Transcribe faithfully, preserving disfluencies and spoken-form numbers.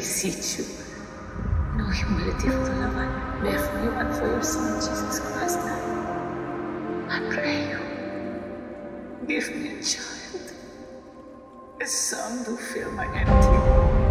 beseech you, in all humility for the love I bear for you and for your Son, Jesus Christ, I pray you, give me a child, a son to fill my empty